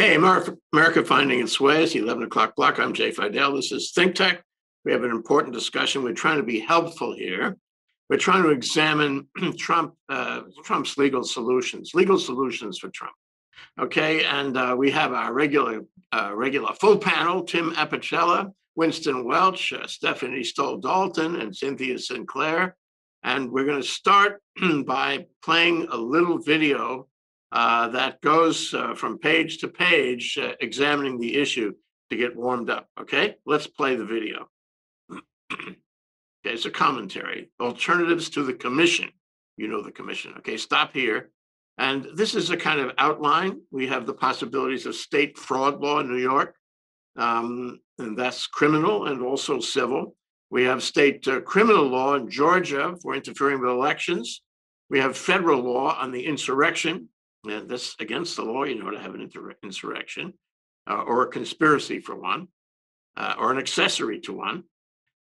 Hey, America Finding Its Way. It's the 11 o'clock block. I'm Jay Fidell. This is Think Tech. We have an important discussion. We're trying to be helpful here. We're trying to examine Trump's legal solutions for Trump. Okay, and we have our regular full panel, Tim Apicella, Winston Welch, Stephanie Stoll Dalton, and Cynthia Sinclair. And we're going to start by playing a little video that goes from page to page, examining the issue to get warmed up. Okay, let's play the video. Okay, it's a commentary. Alternatives to the commission. You know the commission. Okay, stop here. And this is a kind of outline. We have the possibilities of state fraud law in New York, and that's criminal and also civil. We have state criminal law in Georgia for interfering with elections. We have federal law on the insurrection. And that's against the law, you know, to have an insurrection or a conspiracy for one, or an accessory to one.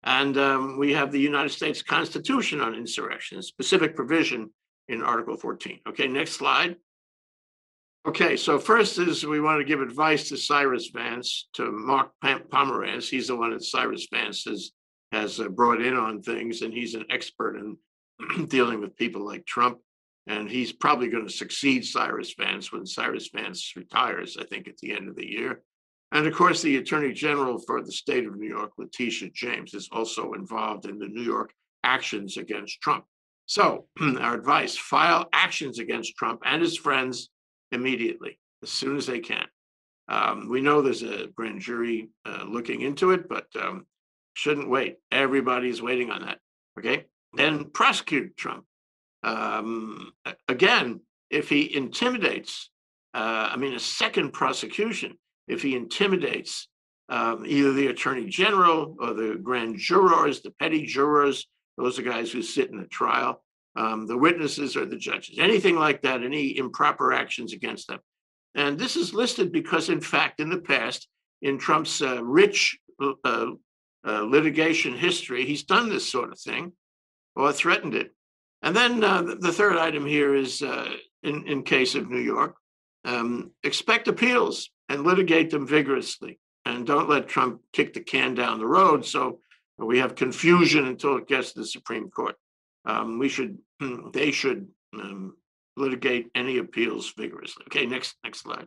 And we have the United States Constitution on insurrection, specific provision in Article 14. Okay, next slide. Okay, so first is we want to give advice to Cyrus Vance, to Mark Pomerantz. He's the one that Cyrus Vance has brought in on things, and he's an expert in dealing with people like Trump. And he's probably going to succeed Cyrus Vance when Cyrus Vance retires, I think, at the end of the year. And of course, the Attorney General for the state of New York, Letitia James, is also involved in the New York actions against Trump. So our advice, file actions against Trump and his friends immediately, as soon as they can. We know there's a grand jury looking into it, but shouldn't wait. Everybody's waiting on that, okay? Then prosecute Trump. Again, if he intimidates, a second prosecution, if he intimidates either the Attorney General or the grand jurors, the petty jurors, those are guys who sit in the trial, the witnesses or the judges, anything like that, any improper actions against them. And this is listed because, in fact, in the past, in Trump's rich litigation history, he's done this sort of thing or threatened it. And then the third item here is, in case of New York, expect appeals and litigate them vigorously. And don't let Trump kick the can down the road so we have confusion until it gets to the Supreme Court. They should litigate any appeals vigorously. Okay, next slide.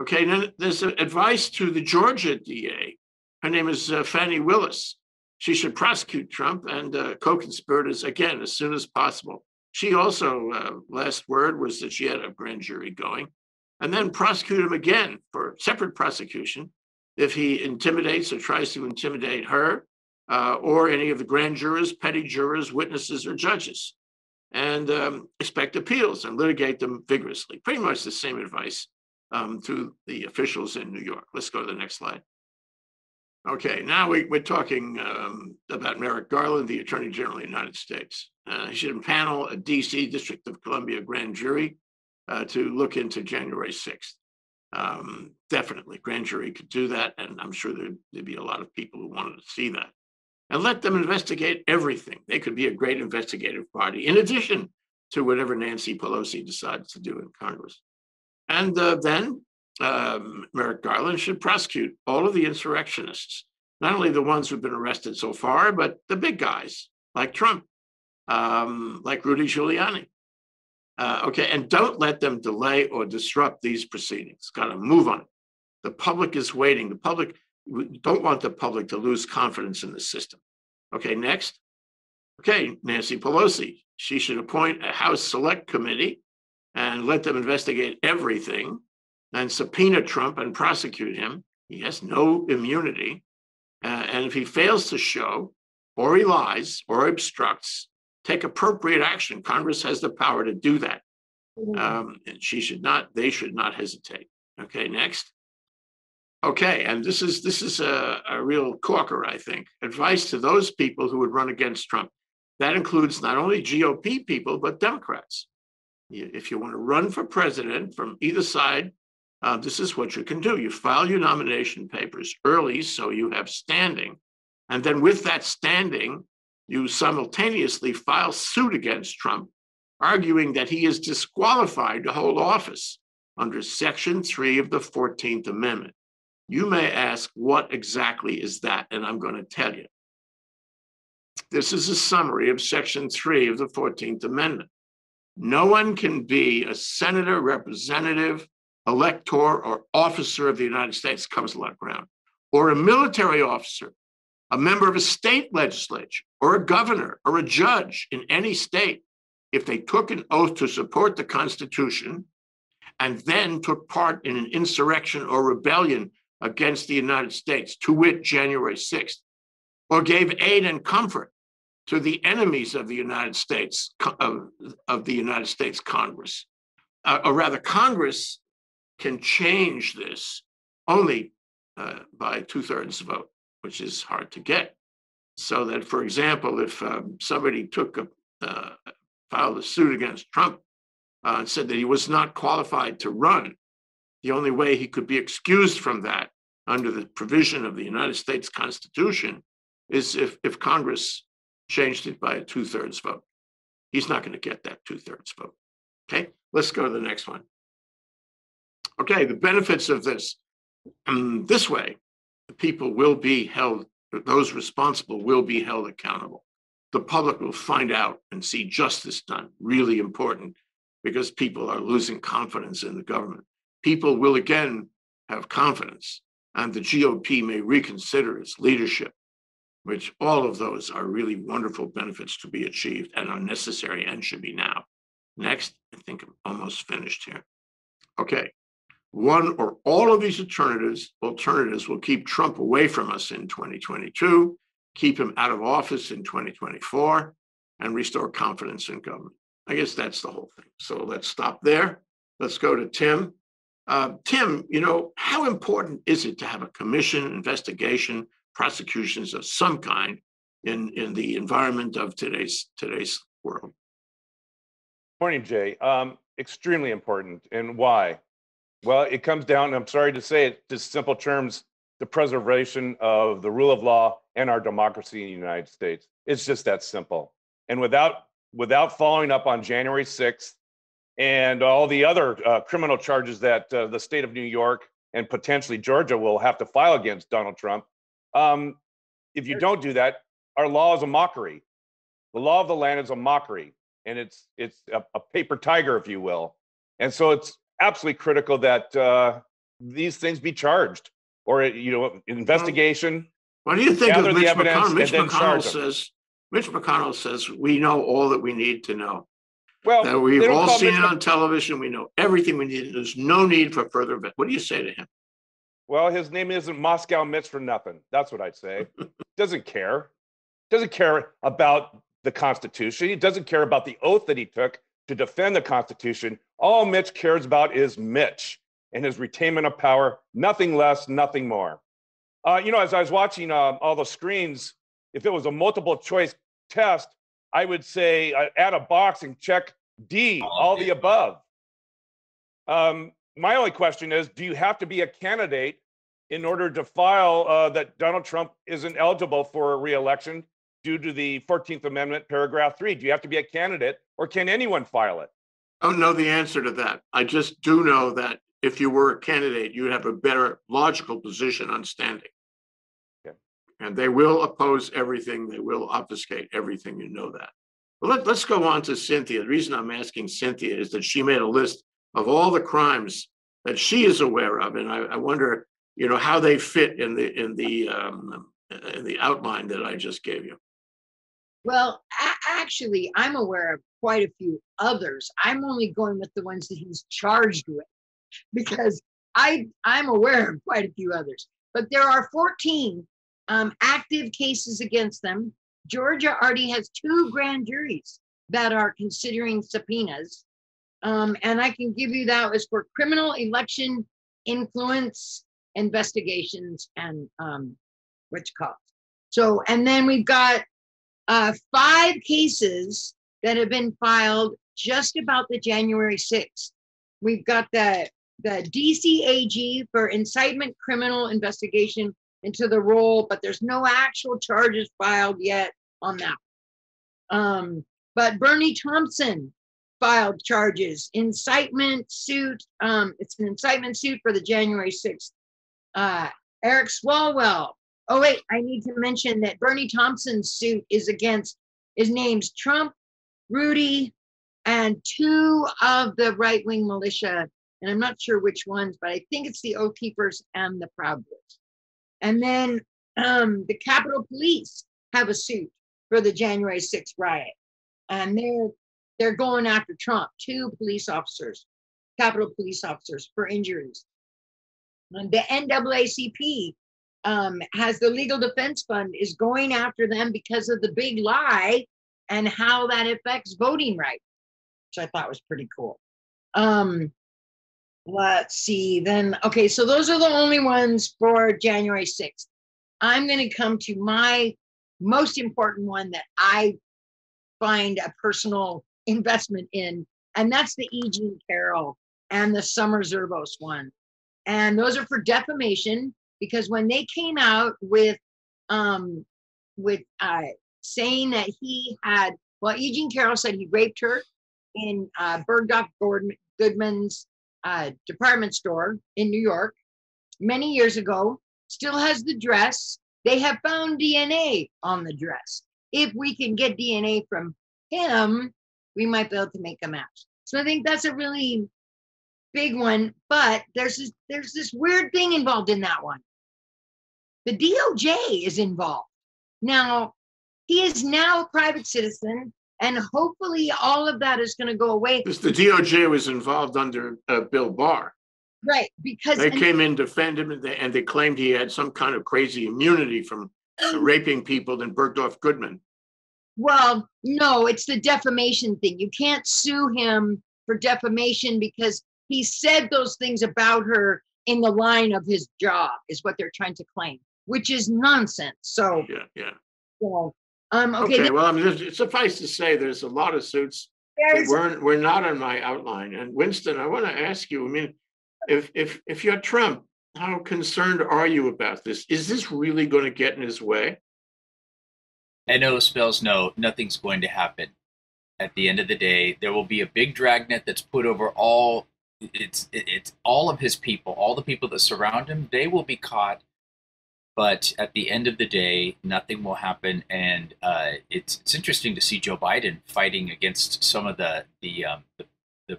Okay, then there's advice to the Georgia DA. Her name is Fannie Willis. She should prosecute Trump and co-conspirators again as soon as possible. She also, last word was that she had a grand jury going, and then prosecute him again for separate prosecution if he intimidates or tries to intimidate her or any of the grand jurors, petty jurors, witnesses, or judges, and expect appeals and litigate them vigorously. Pretty much the same advice to the officials in New York. Let's go to the next slide. Okay, now we're talking about Merrick Garland, the Attorney General of the United States. He should impanel a DC, District of Columbia grand jury to look into January 6th. Definitely, grand jury could do that, and I'm sure there'd be a lot of people who wanted to see that. And let them investigate everything. They could be a great investigative party, in addition to whatever Nancy Pelosi decides to do in Congress. And then Merrick Garland should prosecute all of the insurrectionists, not only the ones who've been arrested so far, but the big guys like Trump, like Rudy Giuliani. And don't let them delay or disrupt these proceedings. Got to move on. The public is waiting. We don't want the public to lose confidence in the system. Okay, next. Okay, Nancy Pelosi. She should appoint a House Select Committee and let them investigate everything, and subpoena Trump and prosecute him. He has no immunity. And if he fails to show, or he lies, or obstructs, take appropriate action. Congress has the power to do that. And they should not hesitate. Okay, next. Okay, and this is a real corker, I think. Advice to those people who would run against Trump. That includes not only GOP people, but Democrats. If you want to run for president from either side, this is what you can do. You file your nomination papers early so you have standing. And then with that standing, you simultaneously file suit against Trump, arguing that he is disqualified to hold office under Section 3 of the 14th Amendment. You may ask, what exactly is that? And I'm going to tell you. This is a summary of Section 3 of the 14th Amendment. No one can be a senator, representative, elector, or officer of the United States, covers a lot of ground, or a military officer, a member of a state legislature, or a governor, or a judge in any state, if they took an oath to support the Constitution and then took part in an insurrection or rebellion against the United States, to wit, January 6th, or gave aid and comfort to the enemies of the United States, Congress. Congress can change this only by two-thirds vote, which is hard to get. So that, for example, if somebody took filed a suit against Trump and said that he was not qualified to run, the only way he could be excused from that under the provision of the United States Constitution is if Congress changed it by a two-thirds vote. He's not going to get that two-thirds vote. Okay, let's go to the next one. Okay, the benefits of this. This way, the people will be held, those responsible will be held accountable. The public will find out and see justice done, really important, because people are losing confidence in the government. People will again have confidence, and the GOP may reconsider its leadership, which all of those are really wonderful benefits to be achieved and are necessary and should be now. Next, I think I'm almost finished here. Okay, one or all of these alternatives will keep Trump away from us in 2022, keep him out of office in 2024, and restore confidence in government. I guess that's the whole thing. So let's stop there. Let's go to Tim. Tim, you know, how important is it to have a commission, investigation, prosecutions of some kind in the environment of today's world? Morning, Jay. Extremely important. And why? Well, it comes down, and I'm sorry to say it, just simple terms, the preservation of the rule of law and our democracy in the United States. It's just that simple. And without following up on January 6th and all the other criminal charges that the state of New York and potentially Georgia will have to file against Donald Trump, if you don't do that, our law is a mockery. The law of the land is a mockery, and it's a paper tiger, if you will. And so it's absolutely critical that these things be charged, or investigation. What do you think of Mitch McConnell? Mitch McConnell says we know all that we need to know. Well, that we've all seen it on television. We know everything we need. There's no need for further event. What do you say to him? Well, his name isn't Moscow Mitch for nothing. That's what I'd say. Doesn't care. Doesn't care about the Constitution. He doesn't care about the oath that he took to defend the Constitution. All Mitch cares about is Mitch and his retainment of power. Nothing less, nothing more. As I was watching all the screens, if it was a multiple choice test, I would say add a box and check D, all the above. My only question is, do you have to be a candidate in order to file that Donald Trump isn't eligible for a re-election due to the 14th Amendment, paragraph 3? Do you have to be a candidate, or can anyone file it? I don't know the answer to that. I just do know that if you were a candidate, you'd have a better logical position on standing. Okay. And they will oppose everything. They will obfuscate everything. You know that. Well, let's go on to Cynthia. The reason I'm asking Cynthia is that she made a list of all the crimes that she is aware of, and I wonder, how they fit in the outline that I just gave you. Well, actually, I'm aware of quite a few others. I'm only going with the ones that he's charged with, because I'm aware of quite a few others. But there are 14 active cases against them. Georgia already has 2 grand juries that are considering subpoenas. And I can give you that was for criminal election influence investigations and what's called. So, and then we've got 5 cases that have been filed just about the January 6th. We've got the DC AG for incitement criminal investigation into the role, but there's no actual charges filed yet on that. But Bernie Thompson filed charges, incitement suit. It's an incitement suit for the January 6th. Eric Swalwell. Oh, wait, I need to mention that Bernie Thompson's suit is against, his name's Trump, Rudy, and two of the right-wing militia. And I'm not sure which ones, but I think it's the Oath Keepers and the Proud Boys. And then the Capitol Police have a suit for the January 6th riot. And they're going after Trump, two police officers, Capitol Police officers, for injuries. And the NAACP has the Legal Defense Fund is going after them because of the big lie and how that affects voting rights, which I thought was pretty cool. Let's see then. Okay, so those are the only ones for January 6th. I'm going to come to my most important one that I find a personal investment in, and that's the E. Jean Carroll and the Summer Zerbos one. And those are for defamation, because when they came out with saying that he had, well, E. Jean Carroll said he raped her in Bergdorf Goodman's department store in New York many years ago, still has the dress. They have found DNA on the dress. If we can get DNA from him, we might be able to make a match. So I think that's a really big one, but there's this weird thing involved in that one. The DOJ is involved. Now, he is now a private citizen, and hopefully all of that is going to go away. Because the DOJ was involved under Bill Barr. Right, because they came in, defended him, and they claimed he had some kind of crazy immunity from raping people in Bergdorf Goodman. Well, no, it's the defamation thing. You can't sue him for defamation because he said those things about her in the line of his job, is what they're trying to claim, which is nonsense. So, yeah. So, okay, well, I mean, suffice to say, there's a lot of suits that were not on my outline. And Winston, I want to ask you, I mean, if you're Trump, how concerned are you about this? Is this really going to get in his way? No spells no. Nothing's going to happen. At the end of the day, there will be a big dragnet that's put over all. It's all of his people, all the people that surround him. They will be caught. But at the end of the day, nothing will happen. And it's interesting to see Joe Biden fighting against some of the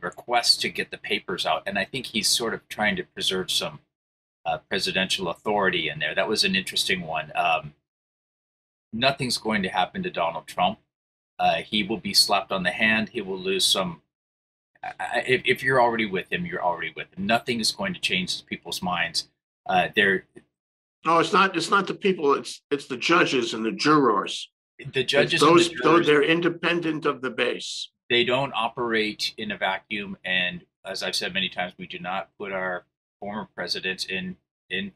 requests to get the papers out. And I think he's sort of trying to preserve some presidential authority in there. That was an interesting one. Nothing's going to happen to Donald Trump. He will be slapped on the hand. He will lose some. If you're already with him, you're already with him. Nothing is going to change people's minds. No, it's not. It's not the people. It's the judges and the jurors. The judges, those, and the jurors, they're independent of the base. They don't operate in a vacuum. And as I've said many times, we do not put our former presidents in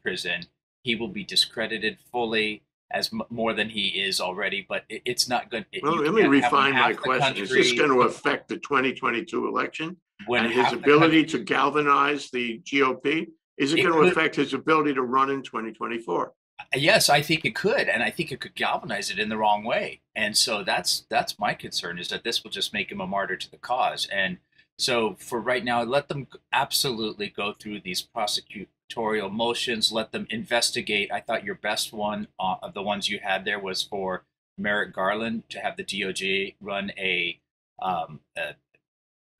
prison. He will be discredited fully. As more than he is already, but it's not good. Well, let me refine my question. Is this going to affect the 2022 election and his ability to galvanize the GOP? Is it going to affect his ability to run in 2024? Yes, I think it could, and I think it could galvanize it in the wrong way. And so that's my concern, is that this will just make him a martyr to the cause. And so for right now, let them absolutely go through these prosecutorial motions. Let them investigate. I thought your best one of the ones you had there was for Merrick Garland, to have the DOJ run a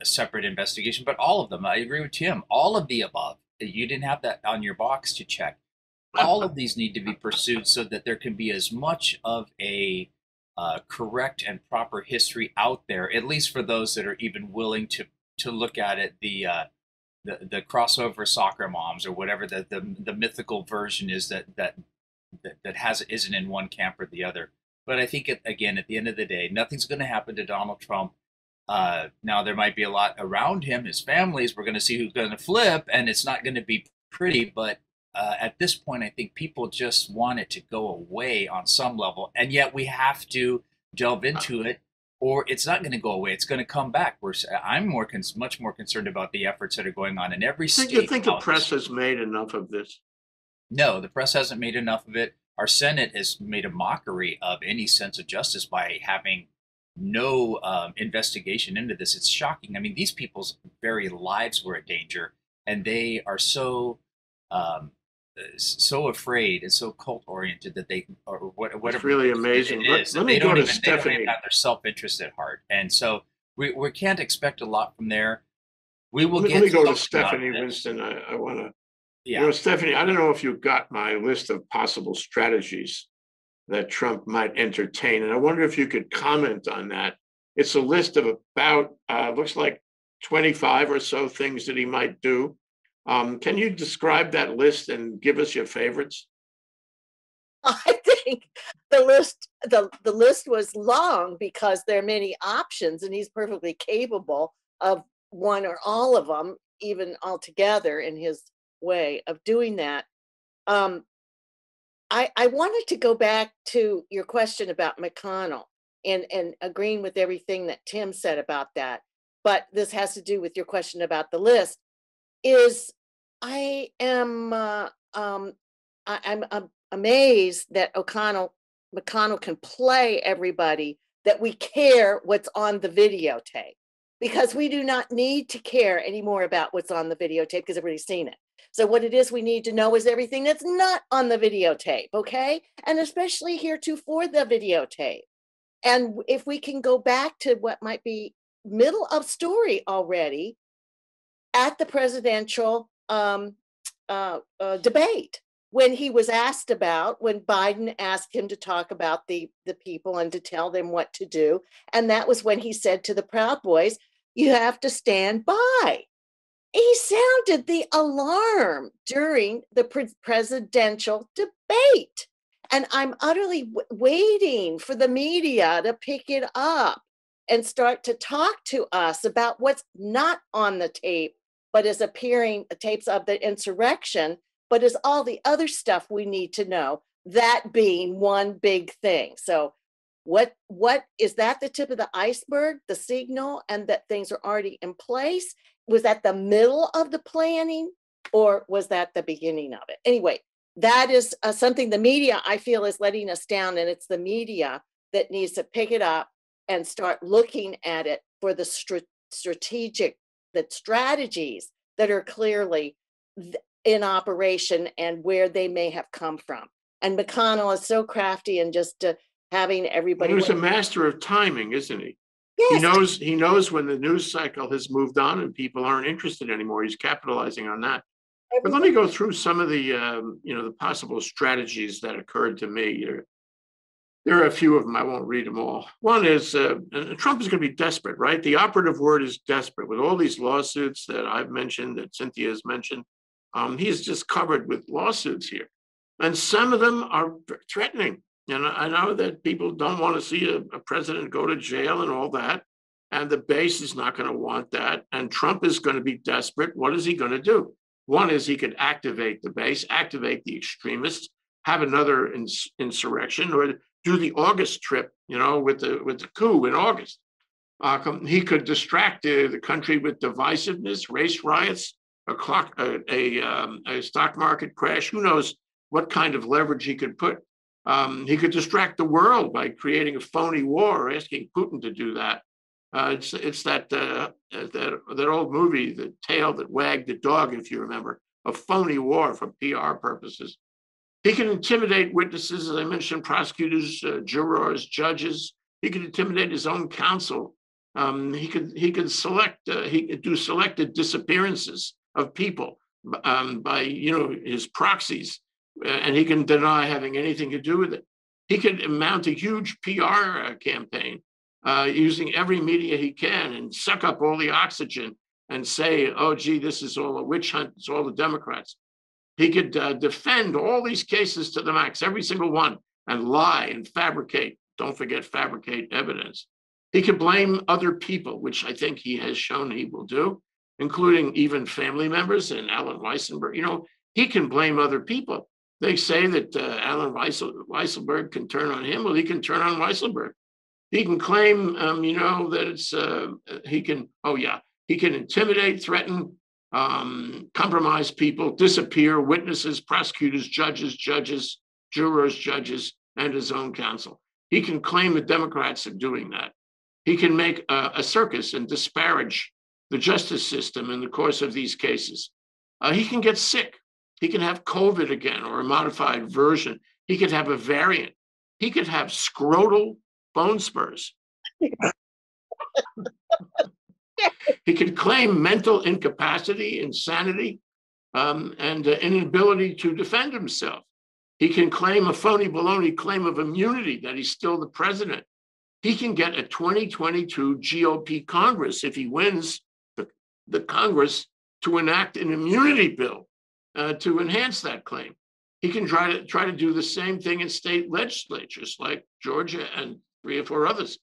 separate investigation. But all of them, I agree with Tim, all of the above. You didn't have that on your box to check. All of these need to be pursued so that there can be as much of a correct and proper history out there, at least for those that are even willing to look at it. The crossover soccer moms, or whatever the mythical version is that isn't in one camp or the other. But I think again, at the end of the day, nothing's going to happen to Donald Trump. Now there might be a lot around him, his families. We're going to see who's going to flip, and it's not going to be pretty. But at this point, I think people just want it to go away on some level, and yet we have to delve into it. Or it's not going to go away. It's going to come back. I'm much more concerned about the efforts that are going on in every state. Do you think the press has made enough of this? No, the press hasn't made enough of it. Our Senate has made a mockery of any sense of justice by having no investigation into this. It's shocking. I mean, these people's very lives were at danger, and they are so so afraid and so cult oriented that they are whatever. It's really amazing. Let me go to Stephanie. They don't even have their self-interest at heart, and so we can't expect a lot from there. We will let me go to Stephanie Winston. I want to. Yeah. You know, Stephanie, I don't know if you got my list of possible strategies that Trump might entertain, and I wonder if you could comment on that. It's a list of about, looks like 25 or so things that he might do. Can you describe that list and give us your favorites? I think the list, the list was long because there are many options, and he's perfectly capable of one or all of them, even altogether in his way of doing that. I wanted to go back to your question about McConnell and agreeing with everything that Tim said about that. But this has to do with your question about the list. I'm amazed that McConnell can play everybody that we care what's on the videotape, because we do not need to care anymore about what's on the videotape because everybody's seen it. So what it is we need to know is everything that's not on the videotape, okay? And especially heretofore the videotape. And if we can go back to what might be middle of story already at the presidential debate, when he was asked about, when Biden asked him to talk about the people and to tell them what to do. And that was when he said to the Proud Boys, you have to stand by. He sounded the alarm during the presidential debate. And I'm utterly waiting for the media to pick it up and start to talk to us about what's not on the tape, but is appearing, tapes of the insurrection, but is all the other stuff we need to know, that being one big thing. So what is that, the tip of the iceberg, the signal, and that things are already in place? Was that the middle of the planning, or was that the beginning of it? Anyway, that is something the media, I feel, is letting us down, and it's the media that needs to pick it up and start looking at it for the strategies that are clearly in operation and where they may have come from. And McConnell is so crafty and just having everybody. He's a master of timing, isn't he? Yes. He knows when the news cycle has moved on and people aren't interested anymore. He's capitalizing on that. But let me go through some of the, the possible strategies that occurred to me. There are a few of them. I won't read them all. One is Trump is going to be desperate, right? The operative word is desperate. With all these lawsuits that I've mentioned, that Cynthia has mentioned, he's just covered with lawsuits here. And some of them are threatening. And I know that people don't want to see a president go to jail and all that. And the base is not going to want that. And Trump is going to be desperate. What is he going to do? One is he could activate the base, activate the extremists, have another insurrection, or do the August trip, with the coup in August. He could distract the country with divisiveness, race riots, a stock market crash. Who knows what kind of leverage he could put. He could distract the world by creating a phony war, asking Putin to do that. It's that old movie, The Tail That Wagged the Dog, if you remember, a phony war for PR purposes. He can intimidate witnesses, as I mentioned, prosecutors, jurors, judges. He could intimidate his own counsel. He could do selected disappearances of people by his proxies. And he can deny having anything to do with it. He could mount a huge PR campaign using every media he can and suck up all the oxygen and say, oh, gee, this is all a witch hunt. It's all the Democrats. He could defend all these cases to the max, every single one, and lie and fabricate. Don't forget, fabricate evidence. He could blame other people, which I think he has shown he will do, including even family members and Alan Weisselberg. He can blame other people. They say that Alan Weisselberg can turn on him. Well, he can turn on Weisselberg. He can claim, that it's, he can intimidate, threaten, compromise people, disappear witnesses, prosecutors, judges, jurors, and his own counsel. He can claim the Democrats are doing that. He can make a circus and disparage the justice system in the course of these cases. He can get sick. He can have COVID again or a modified version. He could have a variant. He could have scrotal bone spurs. He could claim mental incapacity, insanity, and inability to defend himself. He can claim a phony baloney claim of immunity that he's still the president. He can get a 2022 GOP Congress, if he wins the Congress, to enact an immunity bill to enhance that claim. He can try to do the same thing in state legislatures like Georgia and 3 or 4 others.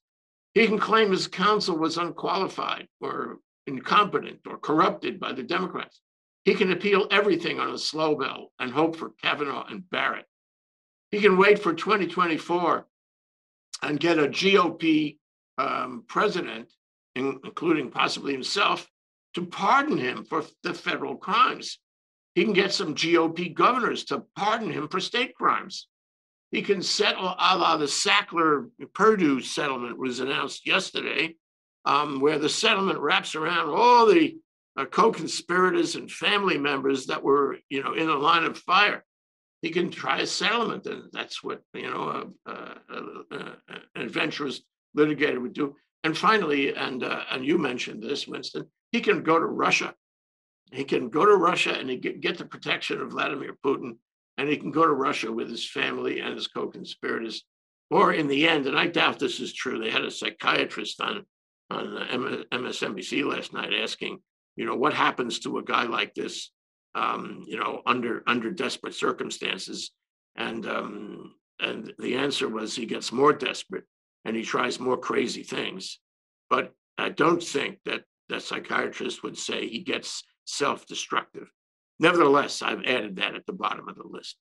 He can claim his counsel was unqualified or incompetent or corrupted by the Democrats. He can appeal everything on a slow bell and hope for Kavanaugh and Barrett. He can wait for 2024 and get a GOP president, including possibly himself, to pardon him for the federal crimes. He can get some GOP governors to pardon him for state crimes. He can settle a la the Sackler-Purdue settlement was announced yesterday, where the settlement wraps around all the co-conspirators and family members that were, in the line of fire. He can try a settlement, and that's what, an adventurous litigator would do. And finally, and you mentioned this, Winston, he can go to Russia. He can go to Russia and he get the protection of Vladimir Putin, and he can go to Russia with his family and his co-conspirators. Or in the end, and I doubt this is true, they had a psychiatrist on MSNBC last night asking, what happens to a guy like this, under desperate circumstances? And the answer was he gets more desperate and he tries more crazy things. But I don't think that psychiatrist would say he gets self-destructive. Nevertheless, I've added that at the bottom of the list.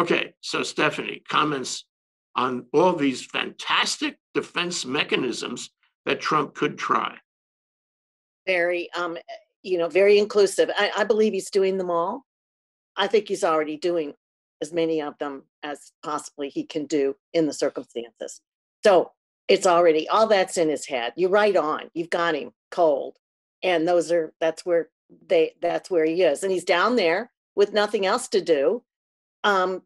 Okay, so Stephanie, comments on all these fantastic defense mechanisms that Trump could try. Very, very inclusive. I believe he's doing them all. I think he's already doing as many of them as possibly he can do in the circumstances. So it's already, all that's in his head. You're right on, you've got him cold. And that's where he is. And he's down there with nothing else to do,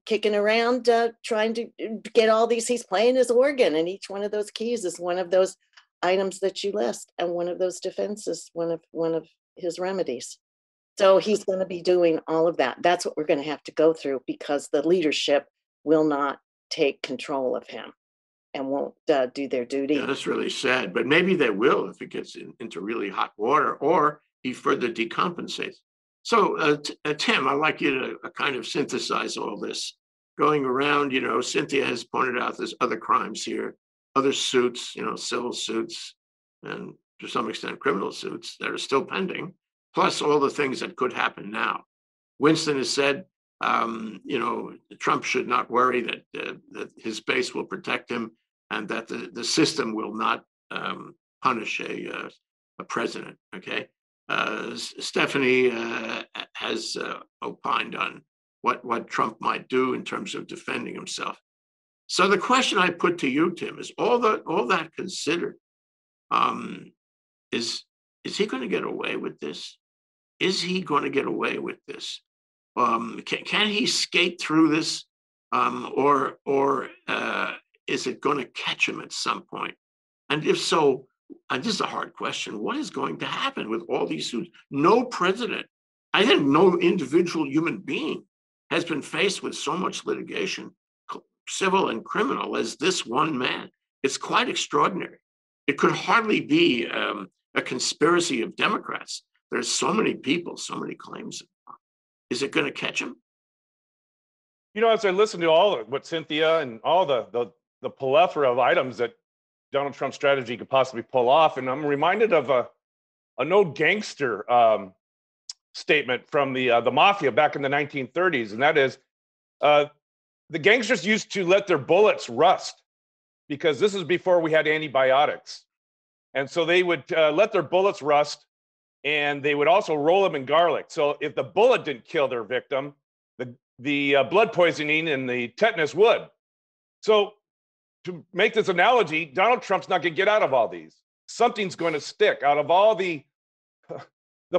kicking around, trying to get all these, he's playing his organ, and each one of those keys is one of those items that you list, and one of those defenses, one of his remedies. So he's going to be doing all of that. That's what we're going to have to go through, because the leadership will not take control of him and won't do their duty. Yeah, that's really sad, but maybe they will if it gets into really hot water, or he further decompensates. So Tim, I'd like you to kind of synthesize all this. Going around, Cynthia has pointed out there's other crimes here, other suits, civil suits, and to some extent criminal suits that are still pending, plus all the things that could happen now. Winston has said, Trump should not worry, that his base will protect him and that the system will not punish a president, okay? Stephanie has opined on what Trump might do in terms of defending himself. So the question I put to you, Tim, is all that considered, is he going to get away with this? Is he going to get away with this? Can he skate through this, or is it going to catch him at some point? And if so, and this is a hard question, what is going to happen with all these suits? No president, I think no individual human being, has been faced with so much litigation, civil and criminal, as this one man. It's quite extraordinary. It could hardly be a conspiracy of Democrats. There's so many people, so many claims. Is it going to catch him? As I listen to all of what Cynthia and all the plethora of items that Donald Trump's strategy could possibly pull off, and I'm reminded of an old gangster statement from the mafia back in the 1930s, and that is, the gangsters used to let their bullets rust, because this is before we had antibiotics, and so they would let their bullets rust, and they would also roll them in garlic. So if the bullet didn't kill their victim, the blood poisoning and the tetanus would. So, to make this analogy, Donald Trump's not going to get out of all these. something's going to stick. Out of all the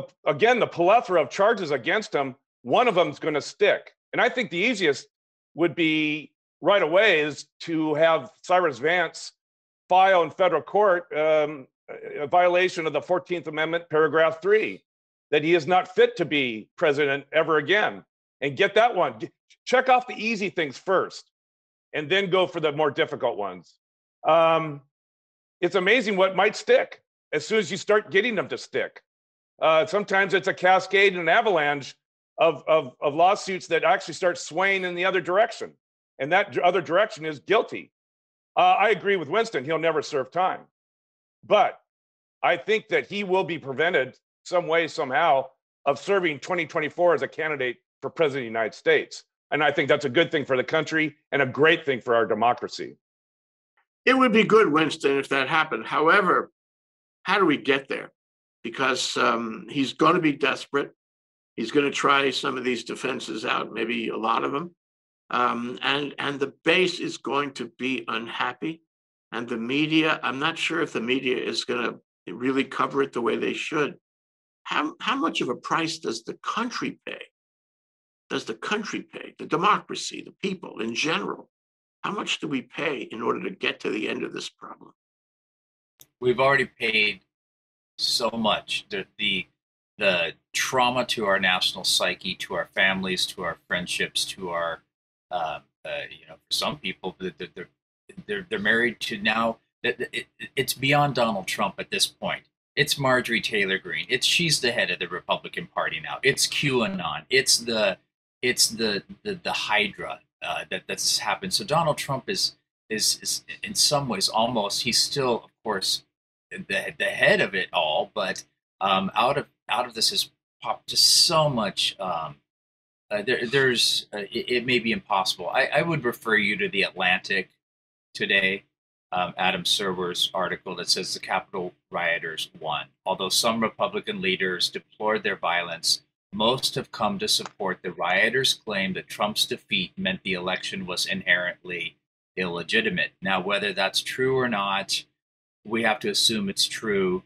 plethora of charges against him, one of them's going to stick. And I think the easiest would be right away is to have Cyrus Vance file in federal court a violation of the 14th Amendment, paragraph 3, that he is not fit to be president ever again. And get that one. Check off the easy things first and then go for the more difficult ones. It's amazing what might stick as soon as you start getting them to stick. Sometimes it's a cascade and an avalanche of lawsuits that actually start swaying in the other direction. And that other direction is guilty. I agree with Winston, he'll never serve time. But I think that he will be prevented some way, somehow, of serving 2024 as a candidate for president of the United States. And I think that's a good thing for the country and a great thing for our democracy. It would be good, Winston, if that happened. However, how do we get there? Because he's going to be desperate. He's going to try some of these defenses out, maybe a lot of them. And the base is going to be unhappy. And the media, I'm not sure if the media is going to really cover it the way they should. How much of a price does the country pay? The democracy, the people in general? How much do we pay in order to get to the end of this problem? We've already paid so much. The trauma to our national psyche, to our families, to our friendships, to our some people, they're married to now. It's beyond Donald Trump at this point. It's Marjorie Taylor Greene. She's the head of the Republican Party now. It's QAnon. It's the Hydra that's happened. So Donald Trump is in some ways almost, he's still of course the head of it all, but out of this has popped just so much. It may be impossible. I would refer you to The Atlantic today, Adam Serwer's article that says the Capitol rioters won. Although some Republican leaders deplored their violence, most have come to support the rioters' claim that Trump's defeat meant the election was inherently illegitimate. Now, whether that's true or not, we have to assume it's true.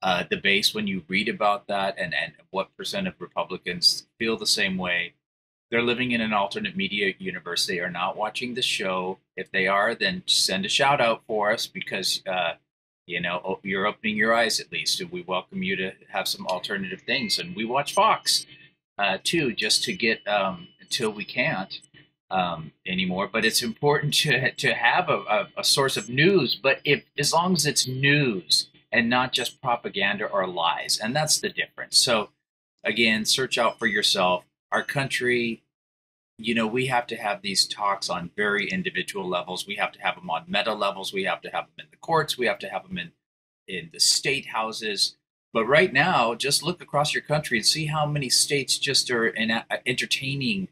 The base, when you read about that and what percent of Republicans feel the same way, they're living in an alternate media universe. They are not watching the show. If they are, then send a shout out for us because, you're opening your eyes at least. And we welcome you to have some alternative things. And we watch Fox, too, just to get until we can't anymore. But it's important to have a source of news. But as long as it's news and not just propaganda or lies. And that's the difference. So, again, search out for yourself. Our country, we have to have these talks on very individual levels. We have to have them on meta levels. We have to have them in the courts. We have to have them in the state houses. But right now, just look across your country and see how many states just are entertaining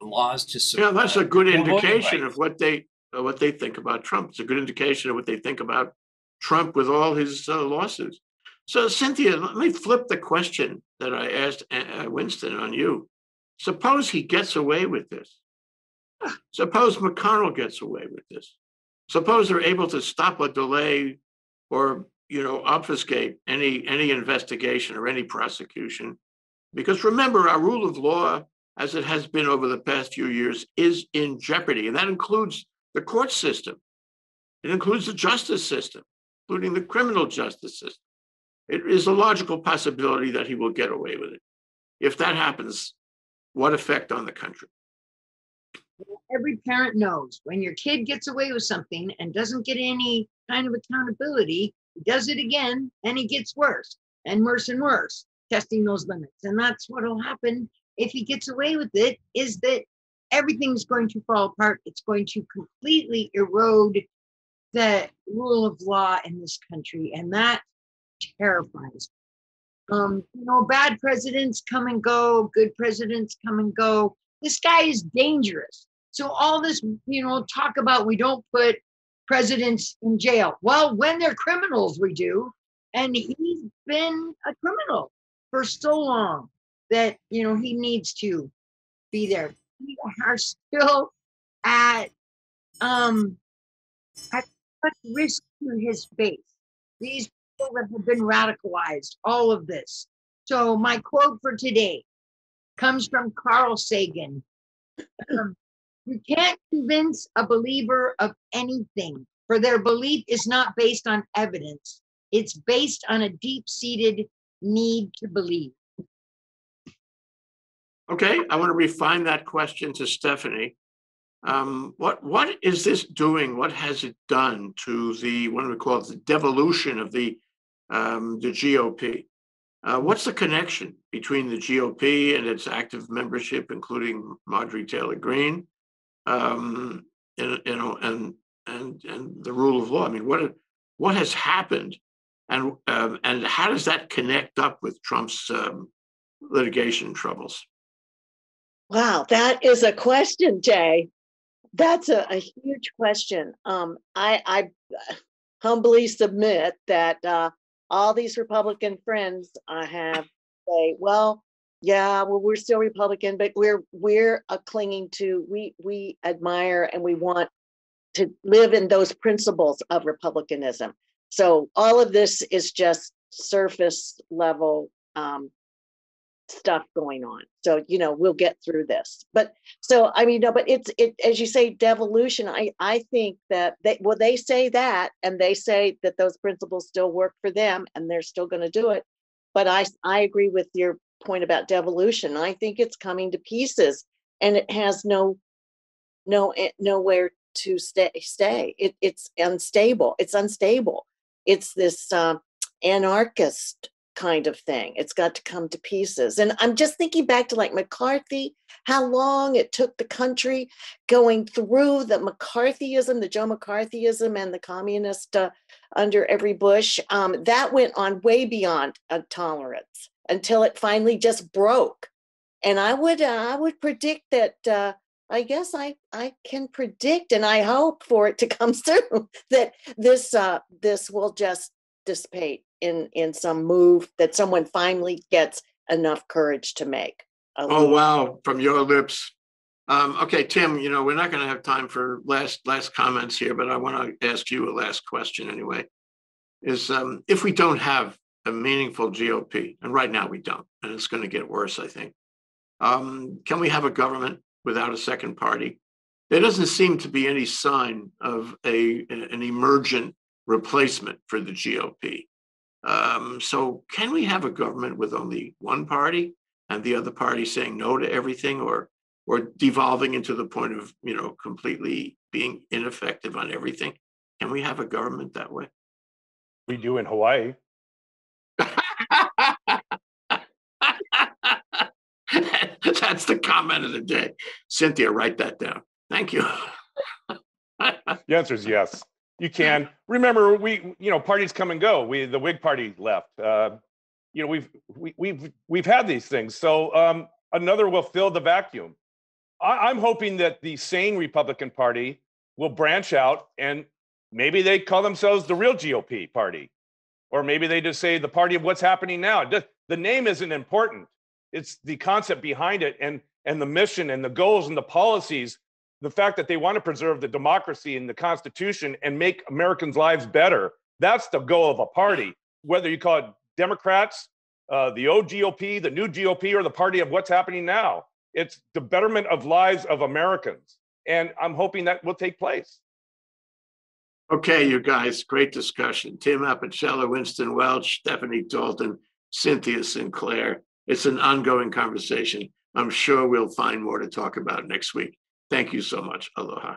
laws to support. Yeah, that's a good indication of what they think about Trump. It's a good indication of what they think about Trump with all his lawsuits. So, Cynthia, let me flip the question that I asked Winston on you. Suppose he gets away with this. Suppose McConnell gets away with this. Suppose they're able to stop or delay or, obfuscate any investigation or any prosecution. Because remember, our rule of law, as it has been over the past few years, is in jeopardy. And that includes the court system. It includes the justice system, including the criminal justice system. It is a logical possibility that he will get away with it. If that happens, what effect on the country? Every parent knows when your kid gets away with something and doesn't get any kind of accountability, he does it again and he gets worse and worse and worse, testing those limits. And that's what will happen if he gets away with it, is that everything's going to fall apart. It's going to completely erode the rule of law in this country. And that terrifies me. Bad presidents come and go, good presidents come and go. This guy is dangerous. So all this, talk about we don't put presidents in jail. Well, when they're criminals, we do. And he's been a criminal for so long that, he needs to be there. We are still at such risk to his base. These people that have been radicalized, all of this. So my quote for today comes from Carl Sagan. You can't convince a believer of anything, for their belief is not based on evidence. It's based on a deep-seated need to believe. Okay, I want to refine that question to Stephanie. What is this doing? What has it done to the, what do we call it, the devolution of the GOP? What's the connection between the GOP and its active membership, including Marjorie Taylor Greene, and the rule of law? I mean, what has happened, and how does that connect up with Trump's litigation troubles? Wow, that is a question, Jay. That's a huge question. I humbly submit that all these Republican friends I have say, well, yeah, well, we're still Republican, but we're clinging to, we admire and we want to live in those principles of Republicanism. So all of this is just surface level stuff going on. So, you know, we'll get through this. But so, I mean, no, but it, as you say, devolution, I think that they say that, and they say that those principles still work for them and they're still going to do it. But I agree with your point about devolution. I think it's coming to pieces and it has nowhere to stay. It's unstable. It's unstable. It's this anarchist kind of thing. It's got to come to pieces. And I'm just thinking back to like McCarthy, how long it took the country going through the McCarthyism, the Joe McCarthyism and the communist under every Bush. That went on way beyond tolerance until it finally just broke. And I would predict that, I guess I can predict, and I hope for it to come soon, that this will just dissipate in some move that someone finally gets enough courage to make. Oh, wow, from your lips. Okay, Tim, you know, we're not going to have time for last comments here, but I want to ask you a last question anyway, is if we don't have a meaningful GOP, and right now we don't, and it's going to get worse, I think, can we have a government without a second party? There doesn't seem to be any sign of an emergent replacement for the GOP. So can we have a government with only one party and the other party saying no to everything, or devolving into the point of, you know, completely being ineffective on everything? Can we have a government that way? We do in Hawaii. That's the comment of the day. Cynthia, write that down. Thank you. The answer is yes. You can. Remember, parties come and go. The Whig Party left. We've had these things. So another will fill the vacuum. I'm hoping that the sane Republican Party will branch out, and maybe they call themselves the real GOP party, or maybe they just say the party of what's happening now. The name isn't important. It's the concept behind it, and the mission and the goals and the policies. The fact that they want to preserve the democracy and the Constitution and make Americans' lives better. That's the goal of a party, whether you call it Democrats, the old GOP, the new GOP, or the party of what's happening now. It's the betterment of lives of Americans. And I'm hoping that will take place. Okay, you guys, great discussion. Tim Apicella, Winston Welch, Stephanie Dalton, Cynthia Sinclair. It's an ongoing conversation. I'm sure we'll find more to talk about next week. Thank you so much. Aloha.